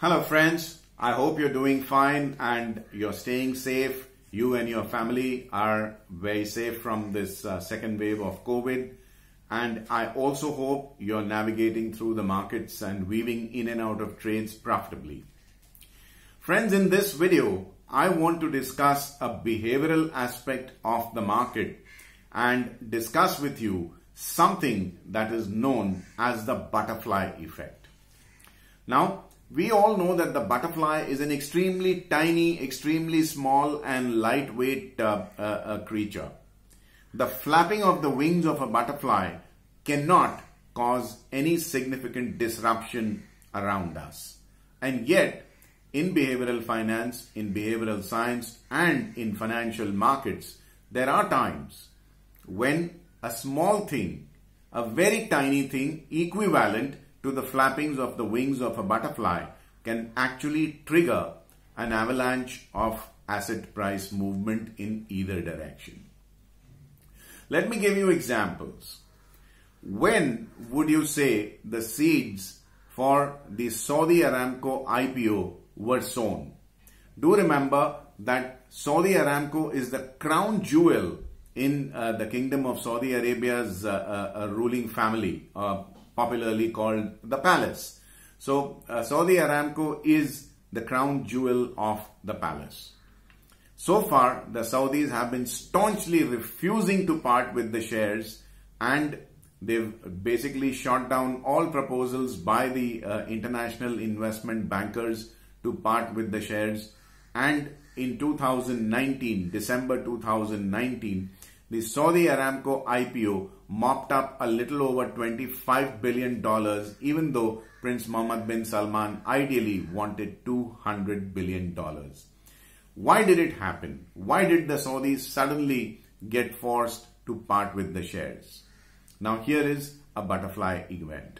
Hello friends, I hope you're doing fine and you're staying safe. You and your family are very safe from this second wave of COVID. And I also hope you're navigating through the markets and weaving in and out of trades profitably. Friends, in this video, I want to discuss a behavioral aspect of the market and discuss with you something that is known as the butterfly effect. Now, we all know that the butterfly is an extremely tiny, extremely small and lightweight creature. The flapping of the wings of a butterfly cannot cause any significant disruption around us. And yet, in behavioral finance, in behavioral science and in financial markets, there are times when a small thing, a very tiny thing equivalent to the flappings of the wings of a butterfly can actually trigger an avalanche of asset price movement in either direction. Let me give you examples. When would you say the seeds for the Saudi Aramco IPO were sown? Do remember that Saudi Aramco is the crown jewel in the Kingdom of Saudi Arabia's ruling family, popularly called the palace. So Saudi Aramco is the crown jewel of the palace. So far, the Saudis have been staunchly refusing to part with the shares and they've basically shot down all proposals by the international investment bankers to part with the shares. And in December 2019, the Saudi Aramco IPO mopped up a little over $25 billion, even though Prince Mohammed bin Salman ideally wanted $200 billion. Why did it happen? Why did the Saudis suddenly get forced to part with the shares? Now here is a butterfly event.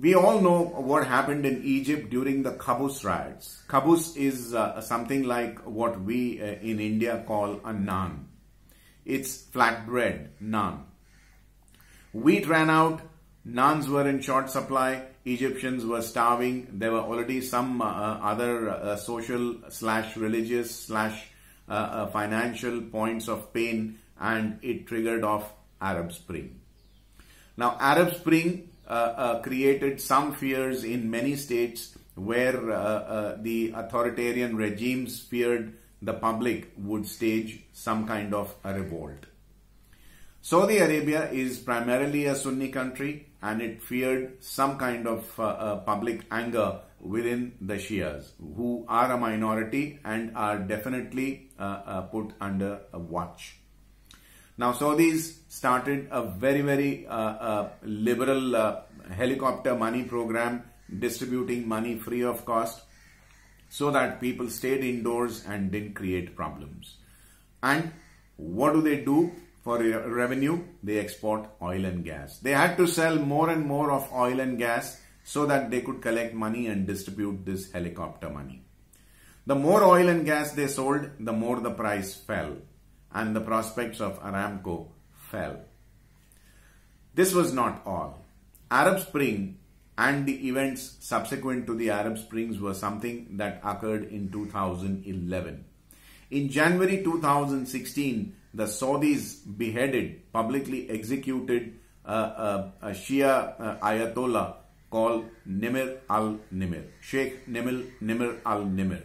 We all know what happened in Egypt during the Qaboos riots. Qaboos is something like what we in India call a naan. It's flatbread naan. Wheat ran out, naans were in short supply, Egyptians were starving. There were already some other social/religious/financial points of pain and it triggered off Arab Spring. Now Arab Spring created some fears in many states where the authoritarian regimes feared the public would stage some kind of a revolt. Saudi Arabia is primarily a Sunni country and it feared some kind of public anger within the Shias, who are a minority and are definitely put under a watch. Now Saudis started a very, very liberal helicopter money program, distributing money free of cost so that people stayed indoors and didn't create problems. And what do? For revenue, they export oil and gas. They had to sell more and more of oil and gas so that they could collect money and distribute this helicopter money. The more oil and gas they sold, the more the price fell and the prospects of Aramco fell. This was not all. Arab Spring and the events subsequent to the Arab Springs were something that occurred in 2011. In January 2016, the Saudis beheaded, publicly executed a Shia Ayatollah called Nimr al-Nimr, Sheikh Nimr al-Nimr.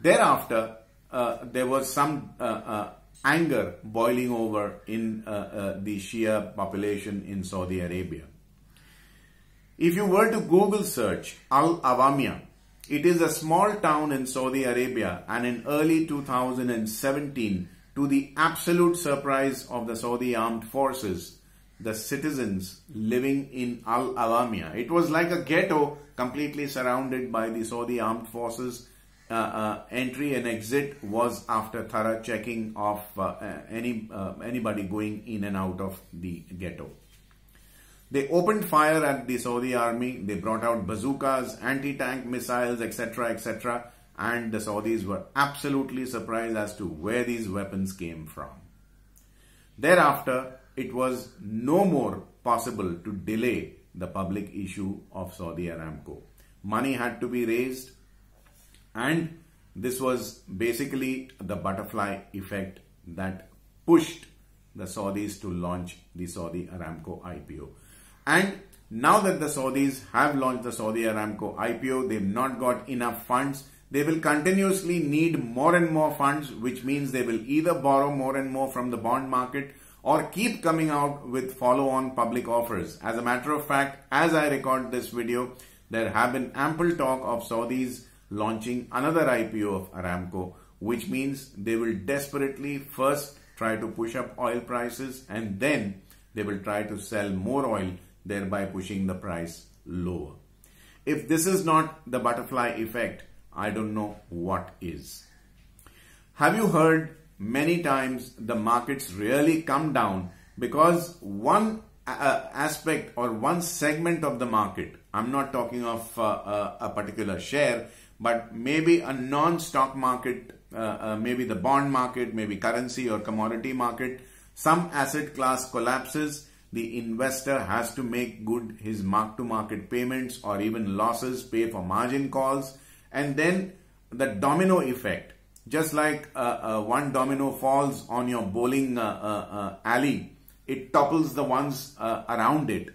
Thereafter, there was some anger boiling over in the Shia population in Saudi Arabia. If you were to Google search Al Awamiya, it is a small town in Saudi Arabia, and in early 2017, to the absolute surprise of the Saudi armed forces, the citizens living in Al Awamiya. It was like a ghetto completely surrounded by the Saudi armed forces. Entry and exit was after thorough checking of anybody going in and out of the ghetto. They opened fire at the Saudi army. They brought out bazookas, anti-tank missiles, etc., etc. And the Saudis were absolutely surprised as to where these weapons came from. Thereafter, it was no more possible to delay the public issue of Saudi Aramco. money had to be raised, and this was basically the butterfly effect that pushed the Saudis to launch the Saudi Aramco IPO. And now that the Saudis have launched the Saudi Aramco IPO, they've not got enough funds. They will continuously need more and more funds, which means they will either borrow more and more from the bond market or keep coming out with follow-on public offers. As a matter of fact, as I record this video, there have been ample talk of Saudis launching another IPO of Aramco, which means they will desperately first try to push up oil prices and then they will try to sell more oil, thereby pushing the price lower. If this is not the butterfly effect, I don't know what is. Have you heard many times the markets really come down because one aspect or one segment of the market, I'm not talking of a particular share, but maybe a non-stock market, maybe the bond market, maybe currency or commodity market, some asset class collapses, the investor has to make good his mark-to-market payments or even losses, pay for margin calls, and then the domino effect. Just like one domino falls on your bowling alley, it topples the ones around it.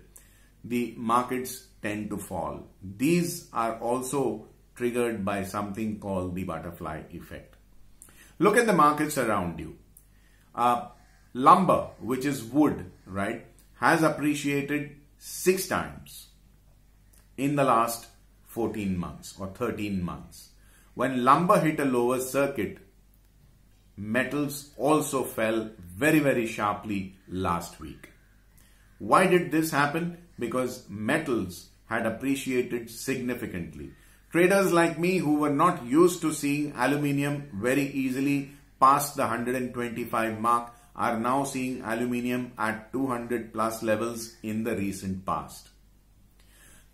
The markets tend to fall. These are also triggered by something called the butterfly effect. Look at the markets around you. Lumber, which is wood, right, has appreciated 6 times in the last 14 months or 13 months. When lumber hit a lower circuit, metals also fell very, very sharply last week. Why did this happen? Because metals had appreciated significantly. Traders like me who were not used to seeing aluminium very easily past the 125 mark are now seeing aluminium at 200 plus levels in the recent past.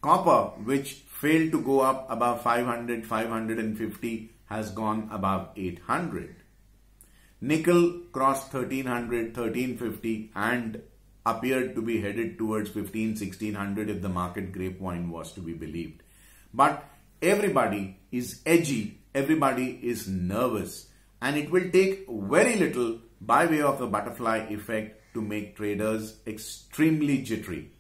Copper, which failed to go up above 500, 550, has gone above 800. Nickel crossed 1300, 1350 and appeared to be headed towards 15, 1600 if the market grapevine was to be believed. But everybody is edgy, everybody is nervous, and it will take very little by way of the butterfly effect to make traders extremely jittery.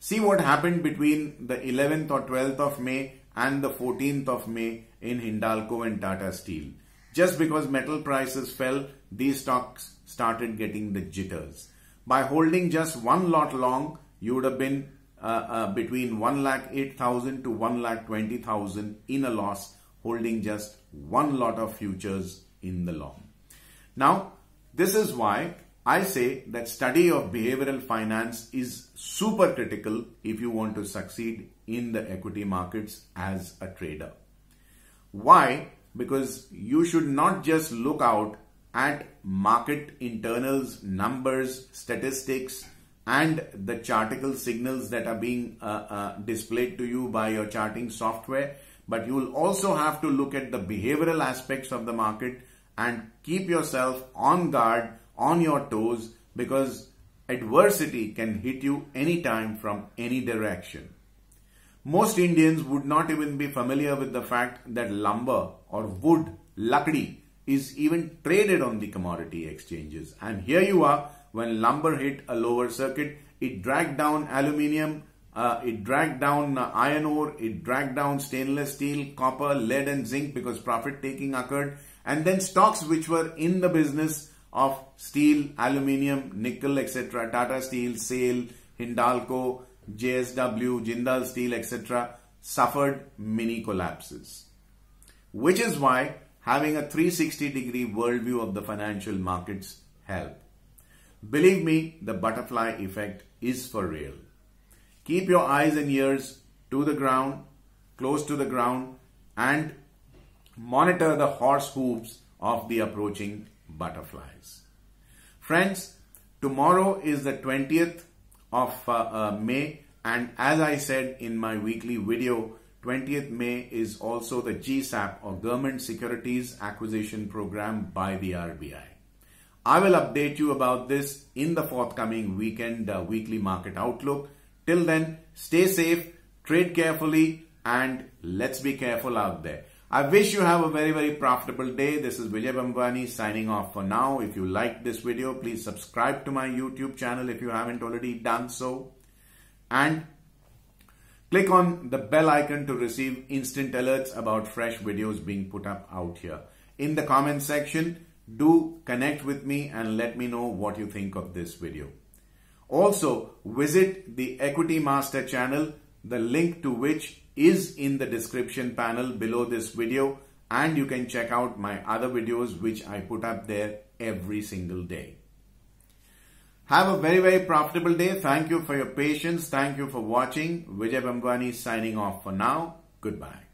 See what happened between the 11th or 12th of May and the 14th of May in Hindalco and Tata Steel. Just because metal prices fell, these stocks started getting the jitters. By holding just one lot long, you would have been between 1,08,000 to 1,20,000 in a loss, holding just one lot of futures in the long. Now, this is why I say that study of behavioral finance is super critical if you want to succeed in the equity markets as a trader. Why? Because you should not just look out at market internals, numbers, statistics, and the chartical signals that are being displayed to you by your charting software, but you will also have to look at the behavioral aspects of the market and keep yourself on guard, on your toes, because adversity can hit you anytime from any direction. Most Indians would not even be familiar with the fact that lumber or wood, lakdi, is even traded on the commodity exchanges. And here you are, when lumber hit a lower circuit, it dragged down aluminium, it dragged down iron ore, it dragged down stainless steel, copper, lead and zinc because profit taking occurred. And then stocks which were in the business of steel, aluminium, nickel, etc., Tata Steel, SAIL, Hindalco, JSW, Jindal Steel, etc., suffered mini collapses. Which is why having a 360-degree worldview of the financial markets helps. Believe me, the butterfly effect is for real. Keep your eyes and ears to the ground, close to the ground, and monitor the horse hooves of the approaching butterflies. Friends, tomorrow is the 20th of May, and as I said in my weekly video, 20th May is also the GSAP or Government Securities Acquisition Program by the RBI. I will update you about this in the forthcoming weekend weekly market outlook. Till then, stay safe, trade carefully, and let's be careful out there. I wish you have a very, very profitable day. This is Vijay Bhambwani signing off for now. If you liked this video, please subscribe to my YouTube channel if you haven't already done so. And click on the bell icon to receive instant alerts about fresh videos being put up out here. In the comment section, do connect with me and let me know what you think of this video. Also, visit the Equity Master channel, the link to which is in the description panel below this video, and you can check out my other videos which I put up there every single day. Have a very, very profitable day. Thank you for your patience. Thank you for watching. Vijay Bhambwani signing off for now. Goodbye.